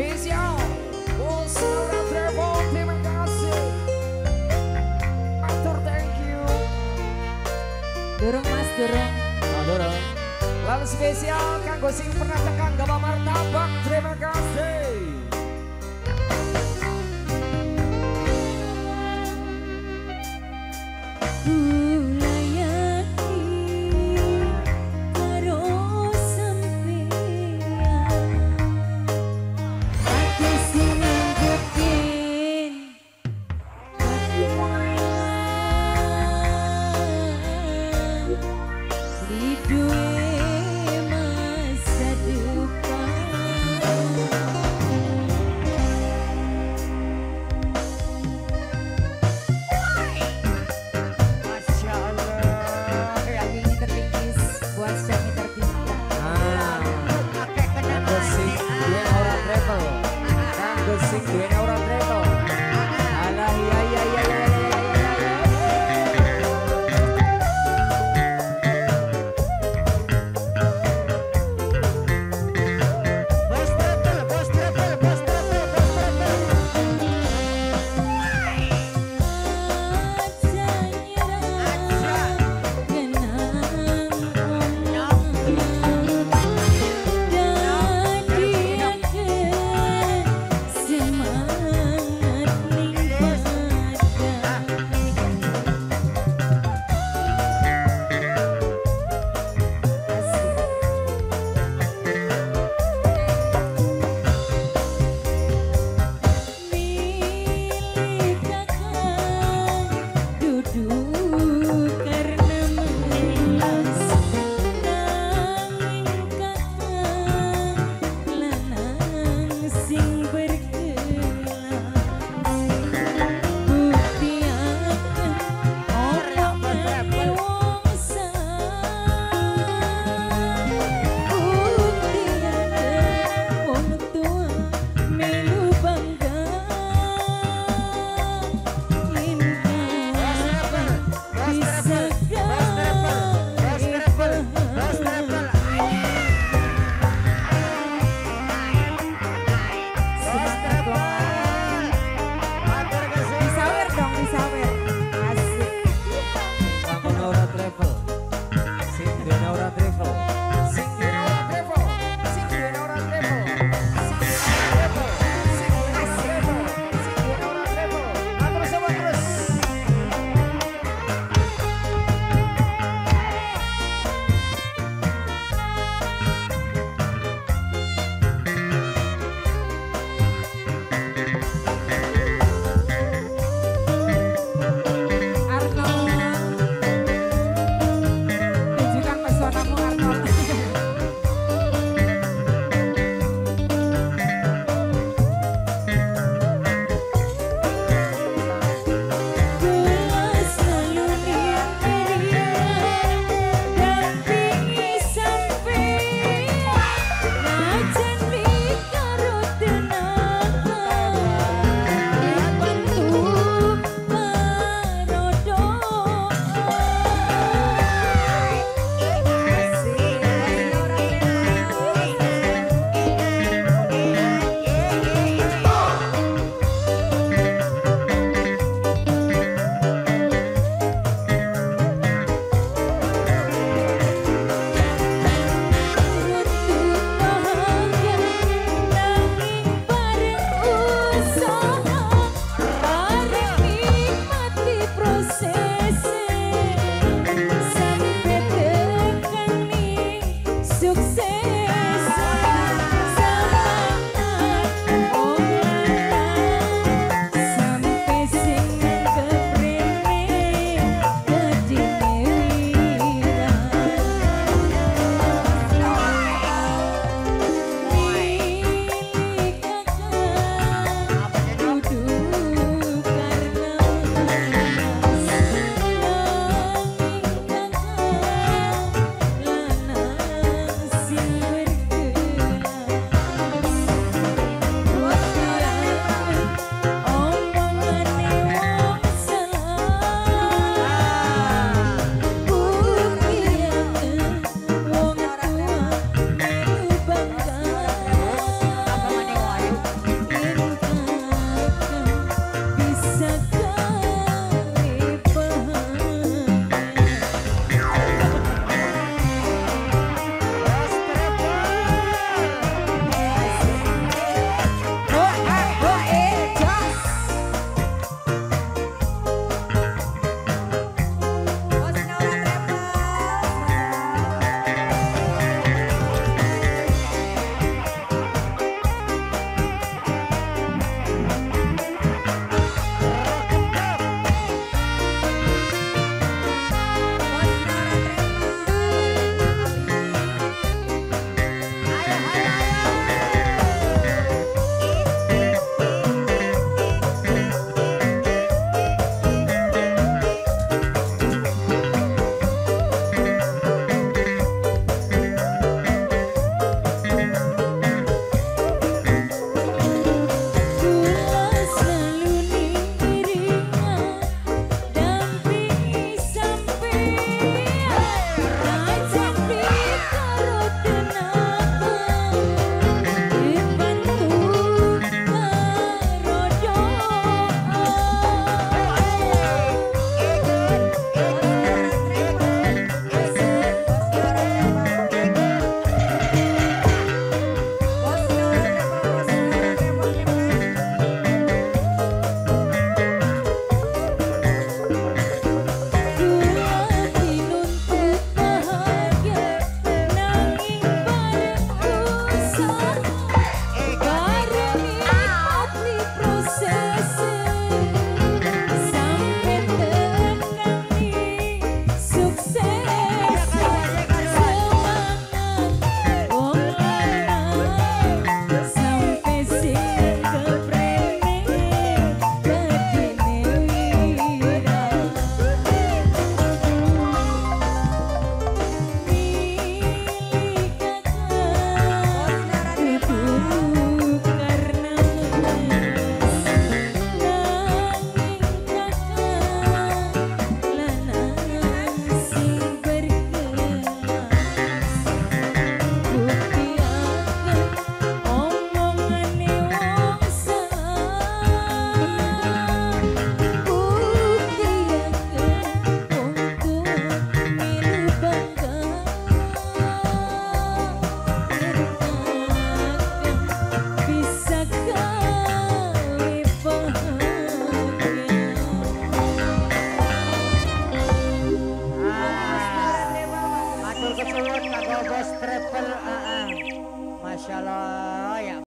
Vision, oh saudara Trevor, terima kasih. Atur thank you. Dorong mas, dorong. Nah, dorong. Lalu spesial Kang Gosing pernah tekan Gama Martabak, terima kasih. Di masa depan Masya Allah ya.